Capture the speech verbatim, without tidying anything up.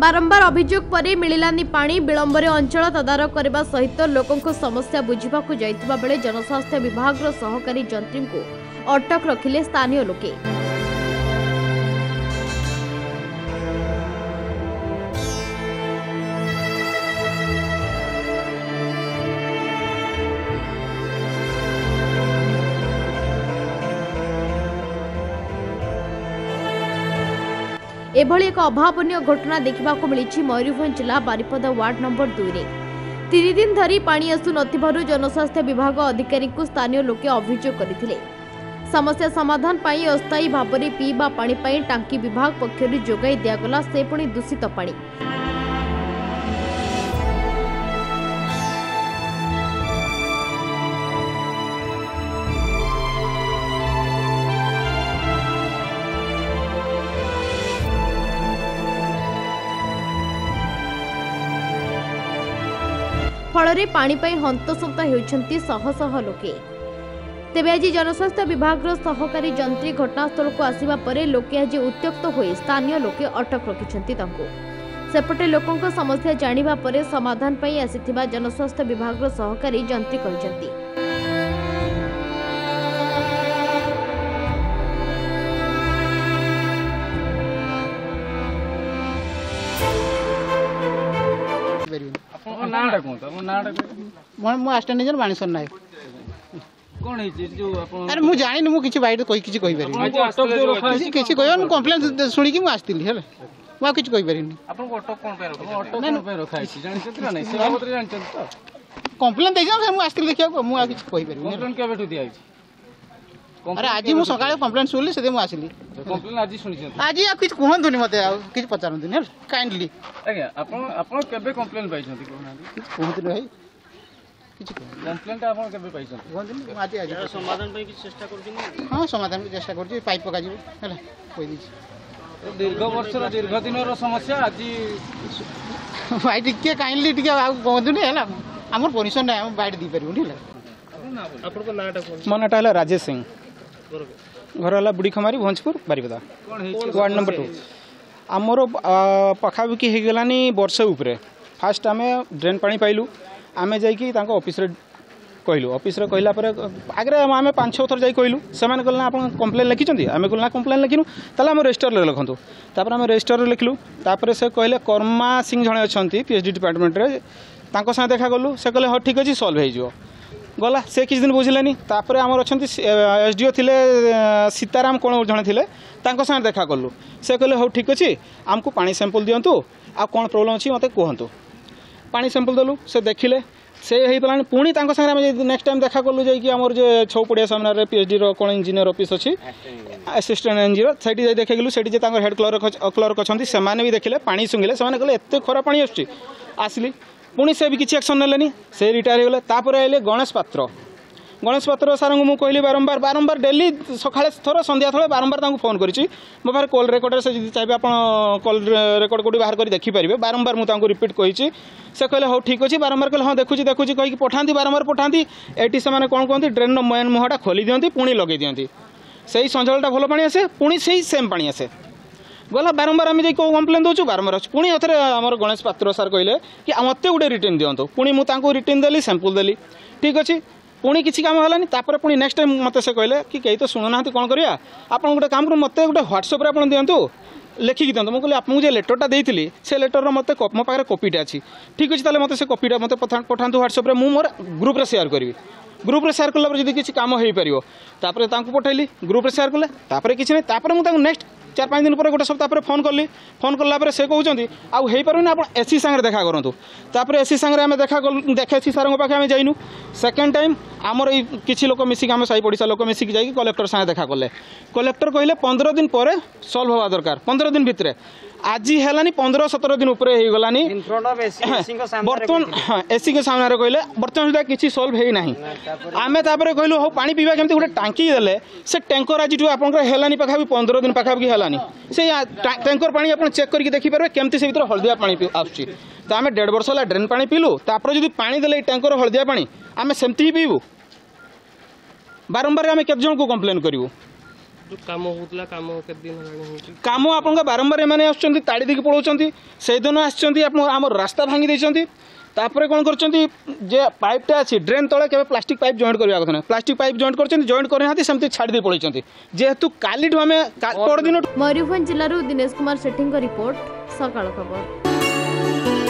बारंबार अभियोग पर मिलानी पा विलंबर अंचल तदारख करने सहित लोकों समस्या बुझाक जाता बेले जनस्वास्थ्य विभाग सहकारी जंत्री को अटक रखिले स्थानीय लोके। एभली एक अभावनीय घटना देखा मिली मयूरभंज जिला बारिपदा वार्ड नंबर दुई में तीन दिन धरी पानी आसु न जनस्वास्थ्य विभाग अधिकारी को स्थानीय लोके अभियोग करते। समस्या समाधान पर अस्थायी भाव में पीवा पानी पर टांकी विभाग पक्ष जोगाई दिगला से पुणी दूषित पानी। फल पानी हंतसंत होती शह शह लोके। तेज आज जनस्वास्थ्य विभाग सहकारी जंत्री घटनास्थल को आसवा पर लोके आज उत्त्यक्त हो स्थानीय लोके अटक रखिंट। सेपटे लोकों समस्या जाणिबा पर समाधान पर आसी जनस्वास्थ्य विभाग सहकारी जंत्री कहते। आस्टेंडेंट बाणेश्वर नायक कौन जो अरे मु जानी मु किछि बाइट कोइ किछि कोइ परिन किछि कोइ न कंप्लेन सुनी कि मु आस्तिली हेले मु किछि कोइ परिन। आपन ऑटो कोन पे रखो ऑटो कोन पे रखा है जानि छथि ना नै सेवा पत्र जानि छथि तो कंप्लेन दै जाउ मु आस्तिली देखियो मु आ किछि कोइ परिन। कंप्लेन के बेठु दिया है अरे आज मु सकाळे कंप्लेन सुनली सेदे मु आस्तिली कंप्लेन आज सुनी छथि आज आ किछि कोहन दुनी मते आ किछि पचारन दुनी हेले काइंडली। आज्ञा आपन आपन केबे कंप्लेन पाइ छथि कोहन कोहन दुनी भाई कंप्लेंट आपण केबे पाइसन कोन आती आज समाधान पई कि चेष्टा करदिन। हां समाधान चेष्टा करदि पाइप पका जिवो हला कोइ दिस दीर्घ वर्षर दीर्घ दिनर समस्या आज भाई टिके काइंडली टिके गोंदुने हला हमर परिसन नै हम बाइट दि परबो हला। आपण को नाटा कोन मनाटा हला राजेश सिंह घर हला बुडी खमारी भोंजपुर बारिपदा वार्ड नंबर दो। हमर पखाबुकी हे गेलानी वर्ष ऊपर फास्ट हमें ड्रेन पानी पाइलु आमे जाइकी तांको ऑफिस रे कहलु ऑफिस रे कहला पर आगे आम पांच छह थर जाई कहलु सेमान कहला आपण कंप्लेन लिखिचंती आमे कहला कंप्लेन लिखिनु तला हम रजिस्टर रे लिखंतु तापर हम रजिस्टर रे लिखलु तापर से कहले कर्मा सिंह जणे अछंती पीएचडी डिपार्टमेंट रे तांको संग देखा गलु से कहले हो ठीक अछि सॉल्व हे जिवो गला से किछ दिन बुझिलानी तापर हमर अछंती एसडीओ थिले सीताराम कोन जणे थिले तांको संग देखा गलु से कहले हो ठीक अछि हमकु पानी सैंपल दियंतु आ कोन प्रॉब्लम अछि मते कहंतु पानी सैंपल दलु से देखिले से हे पलान पुणी तांको संगे हम नेक्स्ट टाइम देखा कलु जाई कि हमर जे छौपड़िया सामना रे पीएचडी रो कोन इंजीनियर ऑफिस अछि असिस्टेंट इंजीनियर सेठी जाई देखे गेलु सेठी जे तांको हेड क्लर्क क्लर्क अछंती से माने भी देखिले पानी सुंगिले से माने कहले एते खरा पानी आछी आसली पुणी से भी किछि एक्शन नलेनी से रिटायर होले। तापर आइले गणेश पात्र गणेश पात्र सारंग मु कहली बारंबार बारंबार डेली सखाळे थोर संध्या थोर बारंबार तांको फोन करिछि मो बार कॉल रेकॉर्डर से जदी चाहे आपण कॉल रेकॉर्ड कोडी बाहर करी देखि परिबे बारंबार मु तांको रिपीट कहिछि से कहले हो ठीक अछि बारंबार कहले हां देखुछि देखुछि कहि पठांती बारंबार पठांती एटी से माने कोन कोनती ड्रेन नो मेन मुहाटा खोली दियंती पुणी लगे दियंती सेही संजळटा भलो पानी आसे पुणी सेही सेम पानी आसे गला बारंबार आमी जे को कंप्लेन दोछु बारंबार अछि पुणी अथरे हमर गणेश पात्र सर कहले कि मते गुडे रिटर्न दियंतो पुणी मु तांको रिटर्न देली सैंपल देली ठीक अछि पुणी किसी काम होलानी तापर पुणी नेक्स्ट टाइम मते से कहले कि केई तो सुनना हती कोन करिया आपण गोटे काम करू मते गोटे व्हाट्सएप रे आपण दियंतु लेखि कि दियंतु मु कहले आपन जे लेटरटा देइतिली से लेटर रो मते मो पाखरे कॉपीटा अछि ठीक अछि ताले मते से कॉपीटा मते पठांतु व्हाट्सएप रे मु मोर ग्रुप रे शेयर करबी ग्रुप रे शेयर करला पर जदी किसी काम होई परियो तापर तांको पठाइली ग्रुप रे शेयर करले तापर किसी नै तापर मु तांको नेक्स्ट चार पाँच दिन पर गोटे सप्ताह पर फोन कली फोन कला पर से कहते आउ हो पारे आप एससी सांगे देखा करूँ तापर एससी सांगे आम देखा देखे एससी सारों पाखे आम जाइनु सेकेंड टाइम आमर ये किसी लोक मिसिक आम साई पड़शा लोक मिसिक जाइए कलेक्टर सांगे देखा कले कलेक्टर कहले पंद्रह दिन पर सल्व होगा दरकार पंद्रह दिन भितर आज है पंद्रह सतर दिन उपरे हो गलानी बर्तमान हाँ एससी के सामने कहले बर्तमान सुधा किसी सल्व होना आम तापर कहलु हो पानी पीवा केमती गोटे टांकी देले से टैंकर आज आपलानी पाखा भी पंद्रह दिन पाखापाखि से टैंकर पानी आप चेक करके देखिपारे केमती से भीतर हलदिया पानी आसुच्छी तो आम डेढ़ वर्ष है ड्रेन पानी पीलु तापर जो पानी देले टैंकर हलदिया पानी आम सेमती ही पीबू बारंबार आम केत जन को कंप्लेन करूँ काम होउतला काम के दिन काम आपन बारंबार एम आसुँच ताड़ी देखिए पलाऊँच से दिन आम रास्ता भांगी देते तापर कौन कर पाइपटा अच्छी ड्रेन तले के प्लास्टिक पाइप जॉइंट करवा कथा ना प्लास्टिक पाइप जॉइंट कर जॉइंट करना सेमती छाड़ी पलैंट जेहेतु काली मयूरभंज जिलूर दिनेश कुमार सेठी रिपोर्ट सकाळ खबर।